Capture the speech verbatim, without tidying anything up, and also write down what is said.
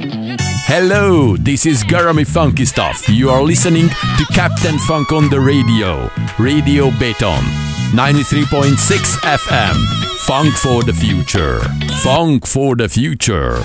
Hello, this is Garami Funky Stuff. You are listening to Captain Funk on the radio. Radio Beton, ninety-three point six F M. Funk for the future. Funk for the future.